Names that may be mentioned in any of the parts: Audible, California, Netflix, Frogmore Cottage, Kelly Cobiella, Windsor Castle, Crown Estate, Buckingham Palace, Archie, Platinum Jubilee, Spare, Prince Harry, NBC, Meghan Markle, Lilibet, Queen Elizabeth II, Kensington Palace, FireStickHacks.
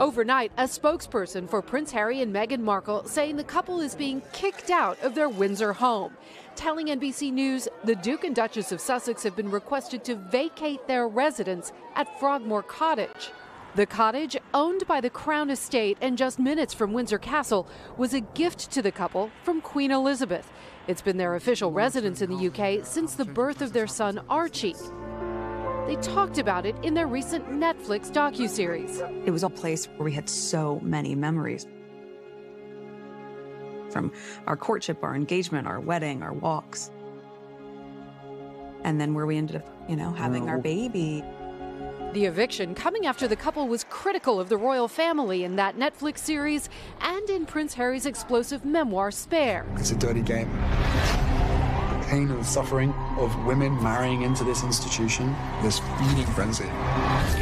Overnight, a spokesperson for Prince Harry and Meghan Markle saying the couple is being kicked out of their Windsor home, telling NBC News the Duke and Duchess of Sussex have been requested to vacate their residence at Frogmore Cottage. The cottage, owned by the Crown Estate and just minutes from Windsor Castle, was a gift to the couple from Queen Elizabeth. It's been their official residence in the UK since the birth of their son Archie. They talked about it in their recent Netflix docuseries. It was a place where we had so many memories. From our courtship, our engagement, our wedding, our walks. And then where we ended up, having our baby. The eviction coming after the couple was critical of the royal family in that Netflix series and in Prince Harry's explosive memoir, Spare. It's a dirty game. The pain and suffering of women marrying into this institution, this feeding frenzy.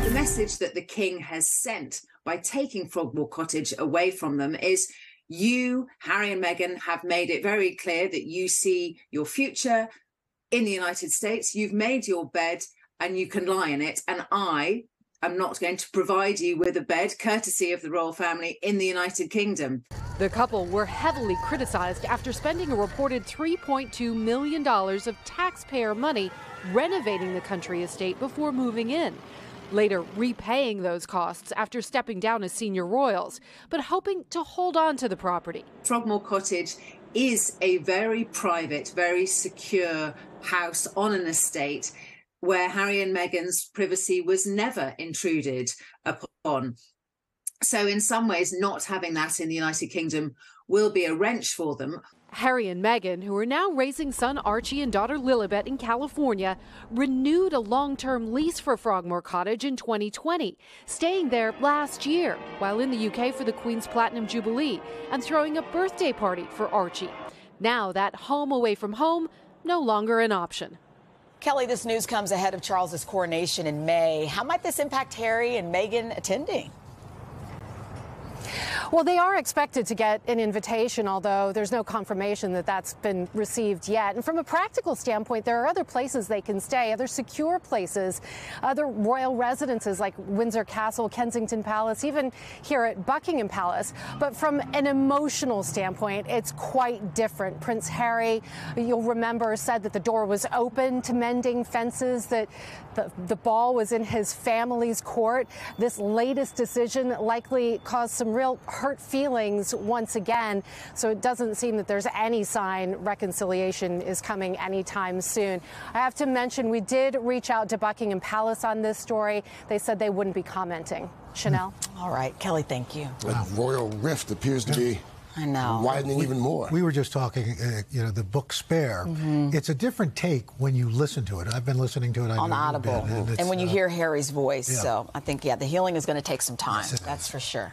The message that the king has sent by taking Frogmore Cottage away from them is, you, Harry and Meghan, have made it very clear that you see your future in the United States. You've made your bed and you can lie in it. And I am not going to provide you with a bed, courtesy of the royal family, in the United Kingdom. The couple were heavily criticized after spending a reported $3.2 million of taxpayer money renovating the country estate before moving in, later repaying those costs after stepping down as senior royals, but hoping to hold on to the property. Frogmore Cottage is a very private, very secure house on an estate where Harry and Meghan's privacy was never intruded upon. So in some ways, not having that in the United Kingdom will be a wrench for them. Harry and Meghan, who are now raising son Archie and daughter Lilibet in California, renewed a long-term lease for Frogmore Cottage in 2020, staying there last year while in the UK for the Queen's Platinum Jubilee and throwing a birthday party for Archie. Now that home away from home, no longer an option. Kelly, this news comes ahead of Charles's coronation in May. How might this impact Harry and Meghan attending? Well, they are expected to get an invitation, although there's no confirmation that that's been received yet. And from a practical standpoint, there are other places they can stay, other secure places, other royal residences like Windsor Castle, Kensington Palace, even here at Buckingham Palace. But from an emotional standpoint, it's quite different. Prince Harry, you'll remember, said that the door was open to mending fences, that the ball was in his family's court. This latest decision likely caused some real hurt feelings once again, so it doesn't seem that there's any sign reconciliation is coming anytime soon. I have to mention, we did reach out to Buckingham Palace on this story. They said they wouldn't be commenting. Chanel? All right, Kelly, thank you. Wow. The royal rift appears to be widening even more. We were just talking, the book Spare. Mm-hmm. It's a different take when you listen to it. I've been listening to it on Audible. And when you hear Harry's voice. Yeah. So I think, the healing is going to take some time. That's for sure.